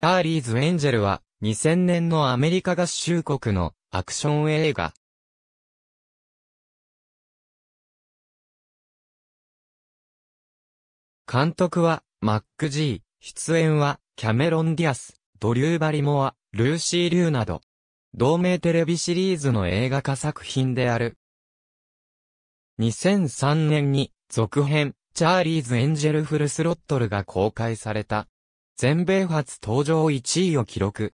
チャーリーズ・エンジェルは2000年のアメリカ合衆国のアクション映画。監督はマック・G、出演はキャメロン・ディアス、ドリュー・バリモア、ルーシー・リューなど、同名テレビシリーズの映画化作品である。2003年に続編、チャーリーズ・エンジェル・フルスロットルが公開された。全米初登場1位を記録。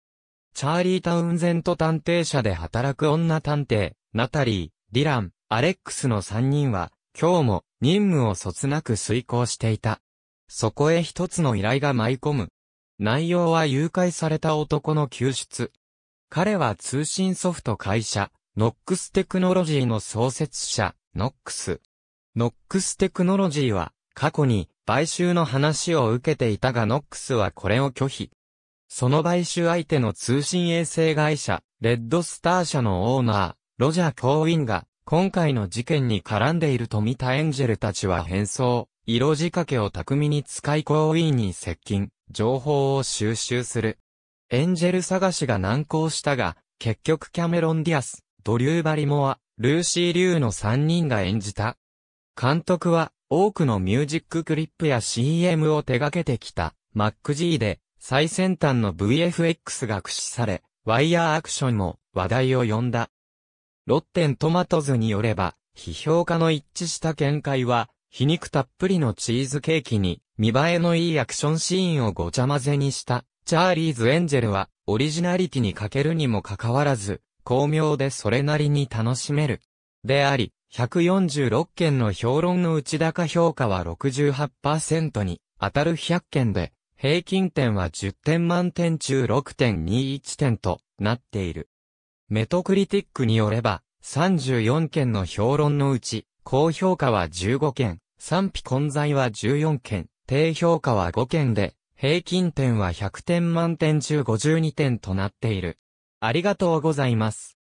チャーリー・タウンゼント探偵社で働く女探偵、ナタリー、ディラン、アレックスの3人は、今日も任務をそつなく遂行していた。そこへ一つの依頼が舞い込む。内容は誘拐された男の救出。彼は通信ソフト会社、ノックステクノロジーの創設者、ノックス。ノックステクノロジーは、過去に、買収の話を受けていたがノックスはこれを拒否。その買収相手の通信衛星会社、レッドスター社のオーナー、ロジャー・コーウィンが、今回の事件に絡んでいると見たエンジェルたちは変装、色仕掛けを巧みに使いコーウィンに接近、情報を収集する。エンジェル探しが難航したが、結局キャメロン・ディアス、ドリュー・バリモア、ルーシー・リューの3人が演じた。監督は、多くのミュージッククリップや CM を手掛けてきた、マック G で、最先端の VFX が駆使され、ワイヤーアクションも話題を呼んだ。ロッテントマトズによれば、批評家の一致した見解は、皮肉たっぷりのチーズケーキに、見栄えのいいアクションシーンをごちゃ混ぜにした、チャーリーズ・エンジェルは、オリジナリティに欠けるにもかかわらず、巧妙でそれなりに楽しめる。であり、146件の評論の内高評価は 68% に当たる100件で、平均点は10点満点中 6.21 点となっている。メトクリティックによれば、34件の評論のうち、高評価は15件、賛否混在は14件、低評価は5件で、平均点は100点満点中52点となっている。ありがとうございます。